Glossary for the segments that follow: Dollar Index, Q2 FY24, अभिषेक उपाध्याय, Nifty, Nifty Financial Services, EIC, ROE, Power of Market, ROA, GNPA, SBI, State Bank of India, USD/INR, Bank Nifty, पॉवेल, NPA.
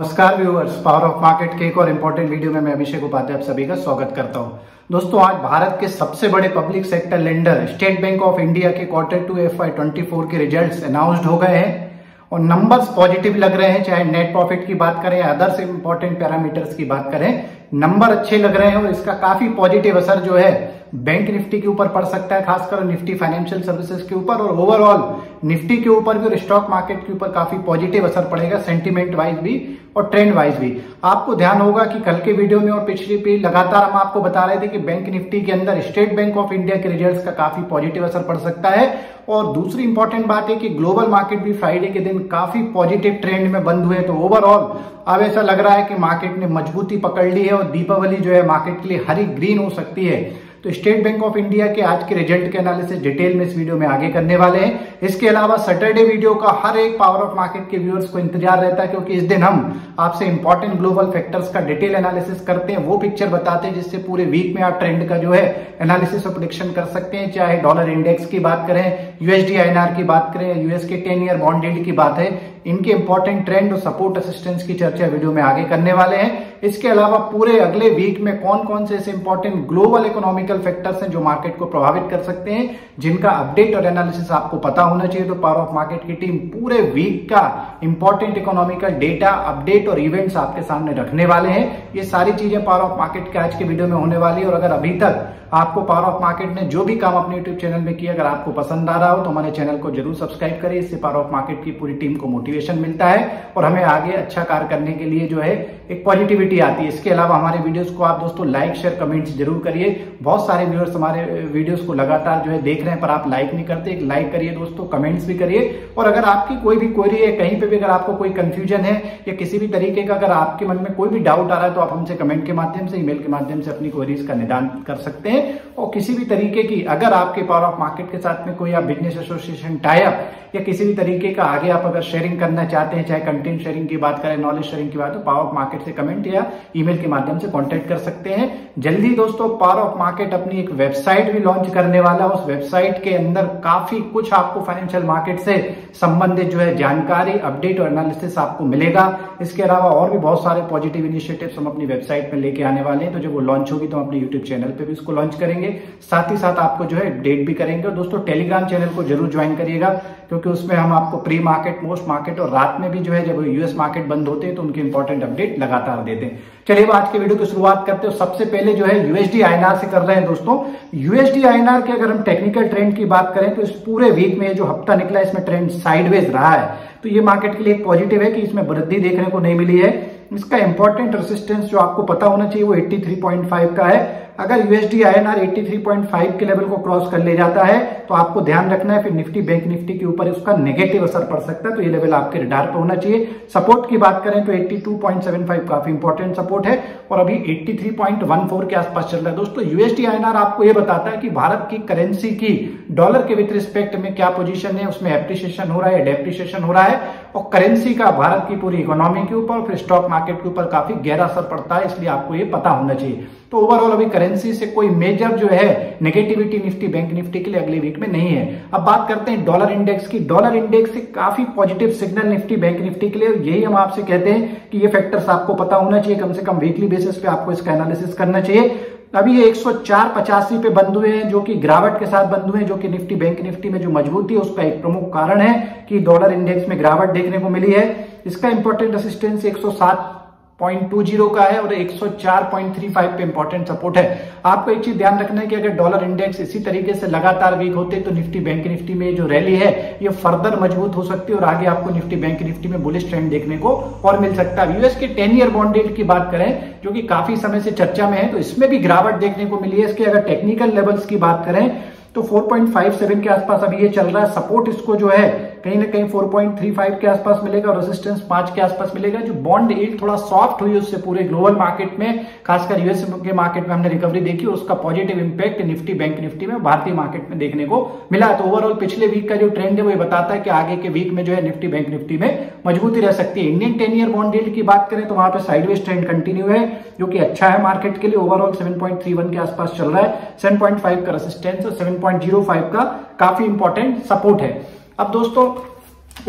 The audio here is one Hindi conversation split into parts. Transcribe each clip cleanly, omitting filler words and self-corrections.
नमस्कार व्यूअर्स, पावर ऑफ मार्केट के एक और इम्पोर्टेंट वीडियो में मैं अभिषेक उपाध्याय आप सभी का स्वागत करता हूं। दोस्तों, आज भारत के सबसे बड़े public sector lender State bank of India के Q2 FY24 के रिजल्ट्स अनाउंस्ड हो गए हैं और नंबर्स पॉजिटिव लग रहे हैं। चाहे नेट प्रॉफिट की बात करें, अदर्स इंपॉर्टेंट पैरामीटर्स की बात करें, नंबर अच्छे लग रहे हैं और इसका काफी पॉजिटिव असर जो है बैंक निफ्टी के ऊपर पड़ सकता है, खासकर निफ्टी फाइनेंशियल सर्विसेज के ऊपर और ओवरऑल निफ्टी के ऊपर भी और स्टॉक मार्केट के ऊपर काफी पॉजिटिव असर पड़ेगा, सेंटीमेंट वाइज भी और ट्रेंड वाइज भी। आपको ध्यान होगा कि कल के वीडियो में और पिछली पे लगातार हम आपको बता रहे थे कि बैंक निफ्टी के अंदर स्टेट बैंक ऑफ इंडिया के रिजल्ट्स का काफी पॉजिटिव असर पड़ सकता है। और दूसरी इंपॉर्टेंट बात है कि ग्लोबल मार्केट भी फ्राइडे के दिन काफी पॉजिटिव ट्रेंड में बंद हुए, तो ओवरऑल अब ऐसा लग रहा है कि मार्केट ने मजबूती पकड़ ली है और दीपावली जो है मार्केट के लिए हरी ग्रीन हो सकती है। तो स्टेट बैंक ऑफ इंडिया के आज के रिजल्ट के एनालिसिस डिटेल में इस वीडियो में आगे करने वाले हैं। इसके अलावा सैटरडे वीडियो का हर एक पावर ऑफ मार्केट के व्यूअर्स को इंतजार रहता है, क्योंकि इस दिन हम आपसे इंपॉर्टेंट ग्लोबल फैक्टर्स का डिटेल एनालिसिस करते हैं, वो पिक्चर बताते हैं जिससे पूरे वीक में आप ट्रेंड का जो है एनालिसिस और प्रेडिक्शन कर सकते हैं। चाहे डॉलर इंडेक्स की बात करें, USD INR की बात करें, US के 10 ईयर बॉन्ड यील्ड की बात है, इनके इंपॉर्टेंट ट्रेंड और सपोर्ट असिस्टेंस की चर्चा वीडियो में आगे करने वाले हैं। इसके अलावा पूरे अगले वीक में कौन कौन से ऐसे इंपॉर्टेंट ग्लोबल इकोनॉमिकल फैक्टर्स हैं जो मार्केट को प्रभावित कर सकते हैं, जिनका अपडेट और एनालिसिस आपको पता होना चाहिए, तो पावर ऑफ मार्केट की टीम पूरे वीक का इंपॉर्टेंट इकोनॉमिकल डेटा, अपडेट और इवेंट्स आपके सामने रखने वाले हैं। ये सारी चीजें पावर ऑफ मार्केट के आज के वीडियो में होने वाली है। और अगर अभी तक आपको पावर ऑफ मार्केट ने जो भी काम अपने यूट्यूब चैनल में किया, अगर आपको पसंद आ रहा हो तो हमारे चैनल को जरूर सब्सक्राइब करें, इससे पावर ऑफ मार्केट की पूरी टीम को मोटिवेशन मिलता है और हमें आगे अच्छा कार्य करने के लिए जो है एक पॉजिटिविटी आती है। इसके अलावा हमारे वीडियोस को आप दोस्तों लाइक, शेयर, कमेंट्स जरूर करिए। बहुत सारे व्यूअर्स हमारे वीडियोस को लगातार जो है देख रहे हैं पर आप लाइक नहीं करते, एक लाइक करिए दोस्तों, कमेंट्स भी करिए। और अगर आपकी कोई भी क्वेरी है, कहीं पे भी अगर आपको कोई कंफ्यूजन है या किसी भी तरीके का अगर आपके मन में कोई भी डाउट आ रहा है तो आप हमसे कमेंट के माध्यम से, ईमेल के माध्यम से अपनी क्वेरीज का निदान कर सकते हैं। और किसी भी तरीके की अगर आपके पावर ऑफ मार्केट के साथ में कोई आप बिजनेस एसोसिएशन टाई अप या किसी भी तरीके का आगे आप अगर शेयरिंग करना चाहते हैं, चाहे कंटेंट शेयरिंग की बात करें, नॉलेज शेयरिंग की बात, तो पावर ऑफ मार्केट से कमेंट या ईमेल के माध्यम से कांटेक्ट कर सकते हैं। जल्दी दोस्तों पावर ऑफ मार्केट अपनी एक वेबसाइट भी लॉन्च करने वाला, उस वेबसाइट के अंदर काफी कुछ आपको फाइनेंशियल मार्केट से संबंधित जो है जानकारी, अपडेट और एनालिसिस आपको मिलेगा। इसके अलावा और भी बहुत सारे पॉजिटिव इनिशिएटिव्स हम अपनी वेबसाइट पर लेके आने वाले हैं, तो जब वो लॉन्च होगी तो हम अपने यूट्यूब चैनल पर भी इसको लॉन्च करेंगे, साथ ही साथ आपको जो है अपडेट भी करेंगे। और दोस्तों टेलीग्राम चैनल को जरूर ज्वाइन करिएगा, क्योंकि उसमें हम आपको प्री मार्केट, मोस्ट मार्केट और रात में भी जो है जब यूएस मार्केट बंद होते हैं तो उनके इंपॉर्टेंट अपडेट लगातार देते हैं। चलिए अब आज के वीडियो की शुरुआत करते हैं। सबसे पहले जो है USD INR से कर रहे हैं दोस्तों। USD INR के अगर हम टेक्निकल ट्रेंड की बात करें तो इस पूरे वीक में जो हफ्ता निकला इसमें ट्रेंड साइडवेज रहा है, तो ये मार्केट के लिए एक पॉजिटिव है कि इसमें वृद्धि देखने को नहीं मिली है। इसका इंपॉर्टेंट रेसिस्टेंस जो आपको पता होना चाहिए वो 83.5 का है। अगर USD INR 83.5 के लेवल को क्रॉस कर ले जाता है तो आपको ध्यान रखना है, फिर निफ्टी, बैंक निफ्टी के ऊपर उसका नेगेटिव असर पड़ सकता है, तो ये लेवल आपके रडार पे होना चाहिए। सपोर्ट की बात करें तो 82.75 काफी इंपॉर्टेंट सपोर्ट है और अभी 83.14 के आसपास चल रहा है। दोस्तों USD INR आपको ये बताता है कि भारत की करेंसी की डॉलर के विथ रिस्पेक्ट में क्या पोजीशन है, उसमें एप्रिसिएशन हो रहा है, डेप्रिसिएशन हो रहा है, और करेंसी का भारत की पूरी इकोनॉमी के ऊपर और फिर स्टॉक मार्केट के ऊपर काफी गहरा असर पड़ता है, इसलिए आपको ये पता होना चाहिए। तो ओवरऑल अभी करेंसी से कोई मेजर जो है नेगेटिविटी निफ्टी, बैंक निफ्टी के लिए अगले वीक में नहीं है। अब बात करते हैं डॉलर इंडेक्स की। डॉलर इंडेक्स से काफी positive signal Nifty, bank Nifty के लिए, यही हम आपसे कहते हैं कि ये फैक्टर्स आपको पता होना चाहिए, कम से कम वीकली बेसिस पे आपको इसका एनालिसिस करना चाहिए। अभी 104.85 पे बंद हुए हैं, जो कि गिरावट के साथ बंद हुए हैं, जो कि निफ्टी, बैंक निफ्टी में जो मजबूती है उसका एक प्रमुख कारण है कि डॉलर इंडेक्स में गिरावट देखने को मिली है। इसका इंपॉर्टेंट रेसिस्टेंस 107.20 का है और 104.35 पे इंपॉर्टेंट सपोर्ट है। आपको एक चीज ध्यान रखना है कि अगर डॉलर इंडेक्स इसी तरीके से लगातार वीक होते तो निफ्टी, बैंक निफ्टी में जो रैली है ये फर्दर मजबूत हो सकती है और आगे आपको निफ्टी, बैंक निफ्टी में बुलिश ट्रेंड देखने को और मिल सकता है। US के 10 ईयर बॉन्ड यील्ड की बात करें जो कि काफी समय से चर्चा में है, तो इसमें भी गिरावट देखने को मिली है। इसके अगर टेक्निकल लेवल्स की बात करें तो 4.57 के आसपास अभी ये चल रहा है। सपोर्ट इसको जो है कहीं ना कहीं 4.35 के आसपास मिलेगा और रेजिस्टेंस 5 के आसपास मिलेगा। जो बॉन्ड यील्ड थोड़ा सॉफ्ट हुई उससे पूरे ग्लोबल मार्केट में, खासकर यूएस के मार्केट में हमने रिकवरी देखी, उसका positive impact Nifty, bank Nifty में, भारतीय मार्केट में देखने को मिला। तो ओवरऑल पिछले वीक का जो ट्रेंड है वो ये बताता है कि आगे के वीक में जो है निफ्टी, बैंक निफ्टी में मजबूती रह सकती है। इंडियन 10 ईयर बॉन्ड यील्ड की बात करें तो वहां पर साइडवेज ट्रेंड कंटिन्यू है, जो कि अच्छा है मार्केट के लिए। ओवरऑल 7.31 के आसपास चल रहा है, 7.5 का रेजिस्टेंस और 7.05 का काफी इंपॉर्टेंट सपोर्ट है। अब दोस्तों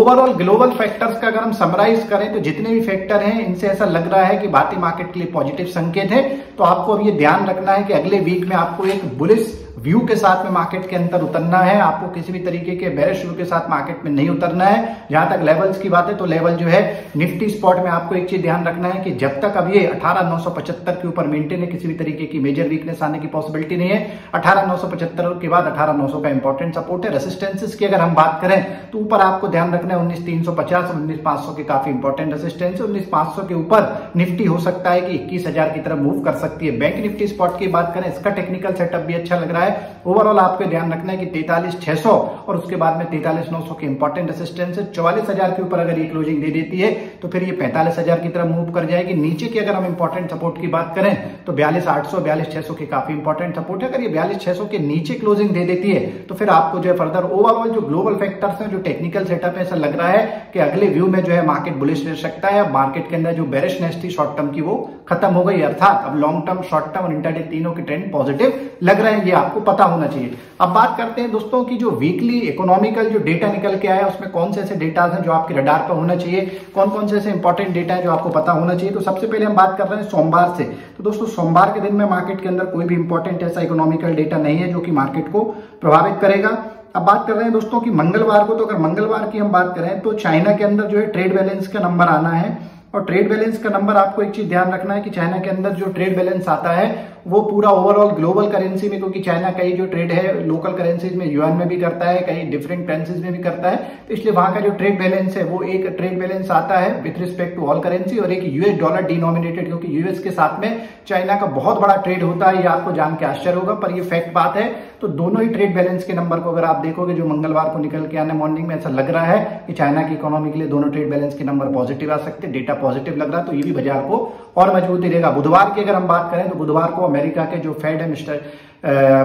ओवरऑल ग्लोबल फैक्टर्स का अगर हम समराइज करें तो जितने भी फैक्टर हैं इनसे ऐसा लग रहा है कि भारतीय मार्केट के लिए पॉजिटिव संकेत है। तो आपको अब ये ध्यान रखना है कि अगले वीक में आपको एक बुलिश व्यू के साथ में मार्केट के अंदर उतरना है, आपको किसी भी तरीके के बेरिश व्यू के साथ मार्केट में नहीं उतरना है। जहां तक लेवल्स की बात है तो लेवल जो है निफ्टी स्पॉट में आपको एक चीज ध्यान रखना है कि जब तक अब ये 18,975 के ऊपर मेंटेन है, किसी भी तरीके की मेजर वीकनेस आने की पॉसिबिलिटी नहीं है। 18,975 के बाद 18,900 का इंपॉर्टेंट सपोर्ट है। रेसिस्टेंसेस की अगर हम बात करें तो ऊपर आपको ध्यान रखना है 19,350 और 19,500 के काफी इंपॉर्टेंट रेसिस्टेंस है। 19,500 के ऊपर निफ्टी हो सकता है कि 21,000 की तरफ मूव कर सकती है। बैंक निफ्टी स्पॉट की बात करें, इसका टेक्निकल सेटअप भी अच्छा लग रहा है। ओवरऑल आपको ध्यान रखना है कि 43,600 और उसके बाद में 43,900 के इंपॉर्टेंट रेसिस्टेंस है। 44,000 के ऊपर अगर ये क्लोजिंग दे देती है तो फिर ये 45,000 की तरफ मूव कर जाएगी। नीचे की अगर हम इंपॉर्टेंट सपोर्ट की बात करें तो 42,800 42,600 के काफी इंपॉर्टेंट सपोर्ट है। अगर ये 42,600 के नीचे क्लोजिंग दे देती है तो फिर आपको जो है फर्दर ओवरऑल जो ग्लोबल फैक्टर्स हैं, जो टेक्निकल सेटअप है, ऐसा लग रहा है कि अगले व्यू में जो है मार्केट बुलिश रह सकता है। मार्केट के अंदर जो बेरिशनेस थी शॉर्ट टर्म की वो खत्म हो गई, अर्थात अब लॉन्ग टर्म, शॉर्ट टर्म और इंटरडे तीनों के ट्रेंड पॉजिटिव लग रहे हैं, ये आपको पता होना चाहिए। अब बात करते हैं दोस्तों की जो वीकली इकोनॉमिकल जो डेटा निकल के आया उसमें कौन से ऐसे डेटा हैं जो आपके रडार पर होना चाहिए, कौन कौन से ऐसे इंपॉर्टेंट डेटा है जो आपको पता होना चाहिए। तो सबसे पहले हम बात कर रहे हैं सोमवार से। तो दोस्तों सोमवार के दिन में मार्केट के अंदर कोई भी इंपॉर्टेंट ऐसा इकोनॉमिकल डेटा नहीं है जो कि मार्केट को प्रभावित करेगा। अब बात कर रहे हैं दोस्तों की मंगलवार को। तो अगर मंगलवार की हम बात करें तो चाइना के अंदर जो है ट्रेड बैलेंस का नंबर आना है, और ट्रेड बैलेंस का नंबर आपको एक चीज ध्यान रखना है कि चाइना के अंदर जो ट्रेड बैलेंस आता है वो पूरा ओवरऑल ग्लोबल करेंसी में, क्योंकि चाइना कई जो ट्रेड है लोकल करेंसीज में, यूएन में भी करता है, कई डिफरेंट करेंसीज में भी करता है, तो इसलिए वहां का जो ट्रेड बैलेंस है वो एक ट्रेड बैलेंस आता है with respect to all currency, और एक यूएस डॉलर डिनोमिनेटेड, क्योंकि यूएस के साथ में चाइना का बहुत बड़ा ट्रेड होता है। ये आपको जान के आश्चर्य होगा पर ये फैक्ट बात है। तो दोनों ही ट्रेड बैलेंस के नंबर को अगर आप देखोगे जो मंगलवार को निकल के आने मॉर्निंग में, ऐसा लग रहा है कि चाइना की इकोनॉमी के लिए दोनों ट्रेड बैलेंस के नंबर पॉजिटिव आ सकते हैं, डेटा पॉजिटिव लग रहा है, तो ये भी बाजार को और मजबूती देगा। बुधवार की अगर हम बात करें तो बुधवार को अमेरिका के जो फेड है मिस्टर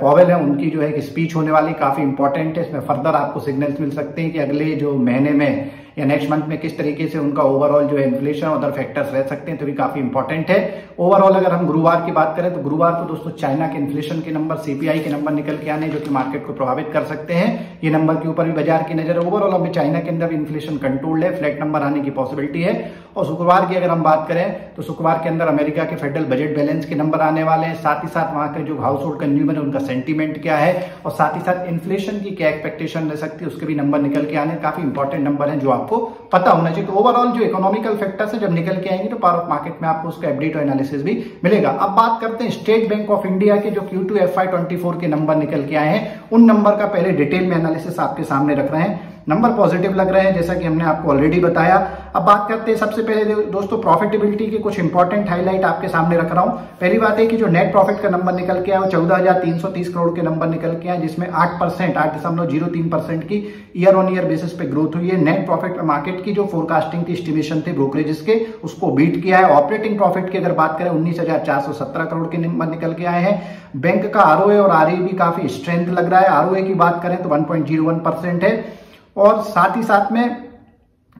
पॉवेल है, उनकी जो है एक स्पीच होने वाली काफी इंपॉर्टेंट है। इसमें फर्दर आपको सिग्नल्स मिल सकते हैं कि अगले जो महीने में या नेक्स्ट मंथ में किस तरीके से उनका ओवरऑल जो है इन्फ्लेशन और अदर फैक्टर्स रह सकते हैं, तो भी काफी इंपॉर्टेंट है। ओवरऑल अगर हम गुरुवार की बात करें तो गुरुवार को दोस्तों चाइना के इन्फ्लेशन के नंबर, सीपीआई के नंबर निकल के आने जो कि मार्केट को प्रभावित कर सकते हैं, ये नंबर के ऊपर भी बाजार की नजर है। ओवरऑल अभी चाइना के अंदर इन्फ्लेशन कंट्रोल्ड है, फ्लैट नंबर आने की पॉसिबिलिटी है। और शुक्रवार की अगर हम बात करें तो शुक्रवार के अंदर अमेरिका के फेडरल बजट बैलेंस के नंबर आने वाले हैं, साथ ही साथ वहां के जो हाउस होल्ड कंज्यूमर है उनका सेंटीमेंट क्या है, और साथ ही साथ इन्फ्लेशन की क्या एक्सपेक्टेशन रह सकती है, उसके भी नंबर निकल के आने, काफी इंपॉर्टेंट नंबर है जो आपको पता होना चाहिए। तो ओवरऑल जो इकोनॉमिकल फैक्टर्स है जब निकल के आएंगे तो पावर ऑफ मार्केट में आपको उसका अपडेट और एनालिसिस भी मिलेगा। अब बात करते हैं स्टेट बैंक ऑफ इंडिया के जो Q2 FY 24 के नंबर निकल के आए हैं, उन नंबर का पहले डिटेल में एनालिसिस आपके सामने रख रहे हैं। नंबर पॉजिटिव लग रहे हैं जैसा कि हमने आपको ऑलरेडी बताया। अब बात करते हैं सबसे पहले दोस्तों प्रॉफिटेबिलिटी के कुछ इंपॉर्टेंट हाईलाइट आपके सामने रख रहा हूं। पहली बात है कि जो नेट प्रॉफिट का नंबर निकल के आया 14,330 करोड़ के नंबर निकल के आया, जिसमें 8.03% की ईयर ऑन ईयर बेसिस पे ग्रोथ हुई है। नेट प्रॉफिट पर मार्केट की जो फोरकास्टिंग की एस्टिमेशन थे ब्रोकरेजेस के, उसको बीट किया है। ऑपरेटिंग प्रॉफिट की अगर बात करें 19,417 करोड़ के नंबर निकल के आए हैं। बैंक का आरओए और आरई भी काफी स्ट्रेंथ लग रहा है। आरओए की बात करें तो 1.01% है, और साथ ही साथ में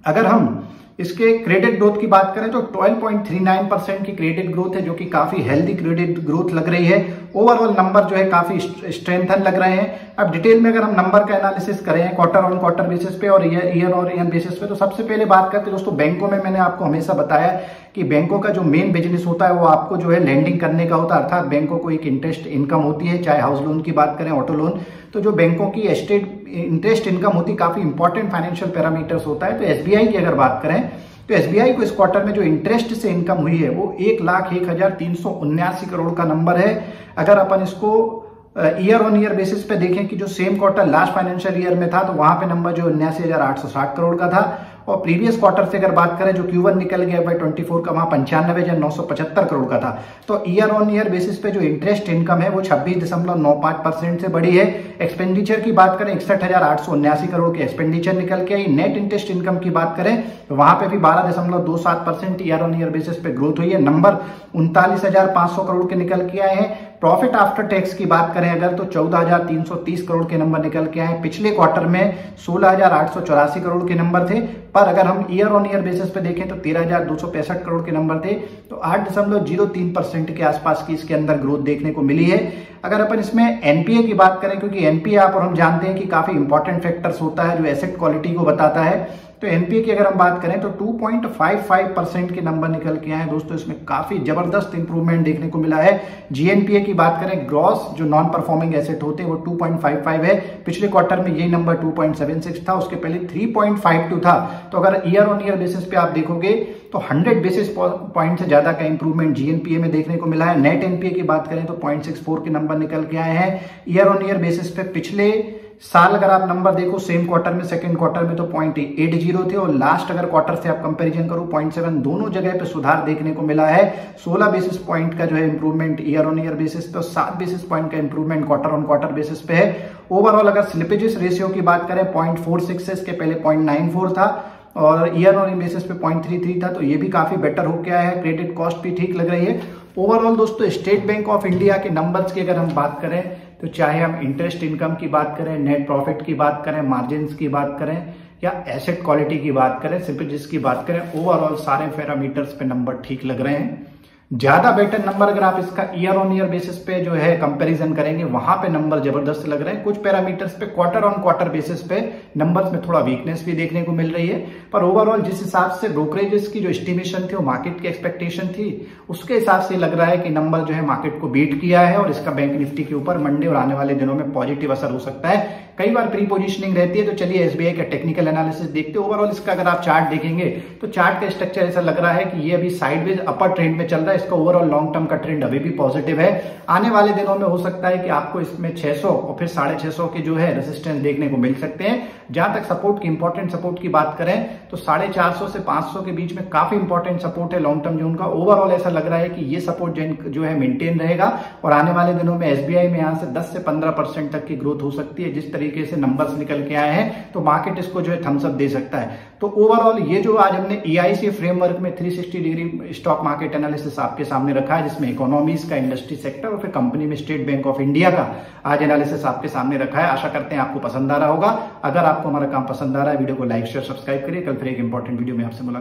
अगर हम इसके क्रेडिट ग्रोथ की बात करें तो 12.39% की क्रेडिट ग्रोथ है, जो कि काफी हेल्दी क्रेडिट ग्रोथ लग रही है। ओवरऑल नंबर जो है काफी स्ट्रेंथन लग रहे हैं। अब डिटेल में अगर हम नंबर का एनालिसिस करें क्वार्टर ऑन क्वार्टर बेसिस पे और ईयर ऑन ईयर बेसिस पे, तो सबसे पहले बात करते हैं दोस्तों बैंकों में। मैंने आपको हमेशा बताया कि बैंकों का जो मेन बिजनेस होता है वो आपको जो है लेंडिंग करने का होता है, अर्थात बैंकों को एक इंटरेस्ट इनकम होती है, चाहे हाउस लोन की बात करें, ऑटो लोन, तो जो बैंकों की एस्टेट इंटरेस्ट इनकम होती है काफी इंपॉर्टेंट फाइनेंशियल पैरामीटर्स होता है। तो एसबीआई की अगर बात करें तो एसबीआई को इस क्वार्टर में जो इंटरेस्ट से इनकम हुई है वो 1,01,379 करोड़ का नंबर है। अगर अपन इसको ईयर ऑन ईयर बेसिस पे देखें कि जो same quarter last financial year में था तो वहां पे नंबर जो 79,860 करोड़ का था, और प्रीवियस क्वार्टर से अगर बात करें जो Q1 निकल गया बाय 24 का, वहां 95,975 करोड़ का था। तो ईयर ऑन ईयर बेसिस पे जो इंटरेस्ट इनकम है वो 26.95% से बढ़ी है। एक्सपेंडिचर की बात करें 61,879 करोड़ के एक्सपेंडिचर निकल के आई। नेट इंटरेस्ट इनकम की बात करें तो वहां पे भी 12.27% ईयर ऑन ईयर बेसिस पे ग्रोथ हुई है। नंबर 39,500 करोड़ के निकल के आए हैं। प्रॉफिट आफ्टर टैक्स की बात करें अगर तो 14,330 करोड़ के नंबर निकल के आए। पिछले क्वार्टर में 16,884 करोड़ के नंबर थे, पर अगर हम ईयर ऑन ईयर बेसिस पे देखें तो 13,265 करोड़ के नंबर थे, तो 8.03% के आसपास की इसके अंदर ग्रोथ देखने को मिली है। अगर अपन इसमें एनपीए की बात करें, क्योंकि एनपीए आप और हम जानते हैं कि काफी इंपॉर्टेंट फैक्टर्स होता है जो एसेट क्वालिटी को बताता है, तो एनपीए की अगर हम बात करें तो 2.55% के नंबर निकल के आए हैं दोस्तों, इसमें काफी जबरदस्त इंप्रूवमेंट देखने को मिला है। जीएनपीए की बात करें, ग्रॉस जो नॉन परफॉर्मिंग एसेट होते हैं वो 2.55 है, पिछले क्वार्टर में यही नंबर 2.76 था, उसके पहले 3.52 था। तो अगर ईयर ऑन ईयर बेसिस पे आप देखोगे तो 100 बेसिस पॉइंट से ज्यादा का इंप्रूवमेंट जीएनपीए में देखने को मिला है। नेट एनपीए की बात करें तो 0.64 के नंबर निकल के आए हैं ईयर ऑन ईयर बेसिस पे, पिछले साल अगर आप नंबर देखो सेम क्वार्टर में, सेकंड क्वार्टर में तो 0.80 थे और लास्ट अगर क्वार्टर से आप कंपैरिजन करो 0.7, दोनों जगह पे सुधार देखने को मिला है। 16 बेसिस पॉइंट का जो है improvement year on year basis पे, 7 बेसिस पॉइंट का improvement quarter on quarter basis पे है। ओवरऑल अगर स्लिपेजेस रेशियो की बात करें 0.46 है, इसके पहले 0.94 था और ईयर ऑन ईयर बेसिस पे 0.33 था, तो ये भी काफी बेटर हो गया है। क्रेडिट कॉस्ट भी ठीक लग रही है। ओवरऑल दोस्तों स्टेट बैंक ऑफ इंडिया के नंबर्स की अगर हम बात करें तो चाहे हम इंटरेस्ट इनकम की बात करें, नेट प्रॉफिट की बात करें, मार्जिन की बात करें या एसेट क्वालिटी की बात करें, स्लिपेजेस की बात करें, ओवरऑल सारे पैरामीटर्स पे नंबर ठीक लग रहे हैं। ज्यादा बेटर नंबर अगर आप इसका ईयर ऑन ईयर बेसिस पे जो है कंपैरिजन करेंगे वहां पे नंबर जबरदस्त लग रहे हैं। कुछ पैरामीटर्स पे क्वार्टर ऑन क्वार्टर बेसिस पे नंबर्स में थोड़ा वीकनेस भी देखने को मिल रही है, पर ओवरऑल जिस हिसाब से ब्रोकरेजेस की जो एस्टिमेशन थी और मार्केट की एक्सपेक्टेशन थी उसके हिसाब से लग रहा है कि नंबर जो है मार्केट को बीट किया है और इसका बैंक निफ्टी के ऊपर मंडे और आने वाले दिनों में पॉजिटिव असर हो सकता है। कई बार प्री पोजिशनिंग रहती है, तो चलिए एसबीआई का टेक्निकल एनालिसिस देखते हैं। ओवरऑल इसका अगर आप चार्ट देखेंगे तो चार्ट का स्ट्रक्चर ऐसा लग रहा है कि ये अभी साइडवेज अपर ट्रेंड में चल रहा है, इसका ओवरऑल लॉन्ग टर्म का ट्रेंड अभी भी पॉजिटिव है। आने वाले दिनों में हो सकता है कि आपको इसमें 600 और फिर 650 के जो है रेजिस्टेंस देखने को मिल सकते हैं। जहां तक सपोर्ट की इंपॉर्टेंट सपोर्ट की बात करें तो 450 से 500 के बीच में काफी इंपॉर्टेंट सपोर्ट है लॉन्ग टर्म जोन का। ओवरऑल ऐसा लग रहा है कि ये सपोर्ट जो है मेंटेन रहेगा और आने वाले दिनों में एसबीआई में यहां से 10 से 15% तक की ग्रोथ हो सकती है। जिस तरीके से नंबर्स निकल के आए हैं तो मार्केट इसको जो है थम्स अप दे सकता है। तो ओवरऑल ये जो आज हमने EIC फ्रेमवर्क में 360 डिग्री स्टॉक मार्केट एनालिसिस आपके सामने रखा है, जिसमें इकोनॉमीज का, इंडस्ट्री सेक्टर और फिर कंपनी में स्टेट बैंक ऑफ इंडिया का आज एनालिसिस आपके सामने रखा है। आशा करते हैं आपको पसंद आ रहा होगा। अगर आपको हमारा काम पसंद आ रहा है, वीडियो को लाइक शेयर सब्सक्राइब करिए। कल फिर एक इंपॉर्टेंट वीडियो में आपसे मुलाकात।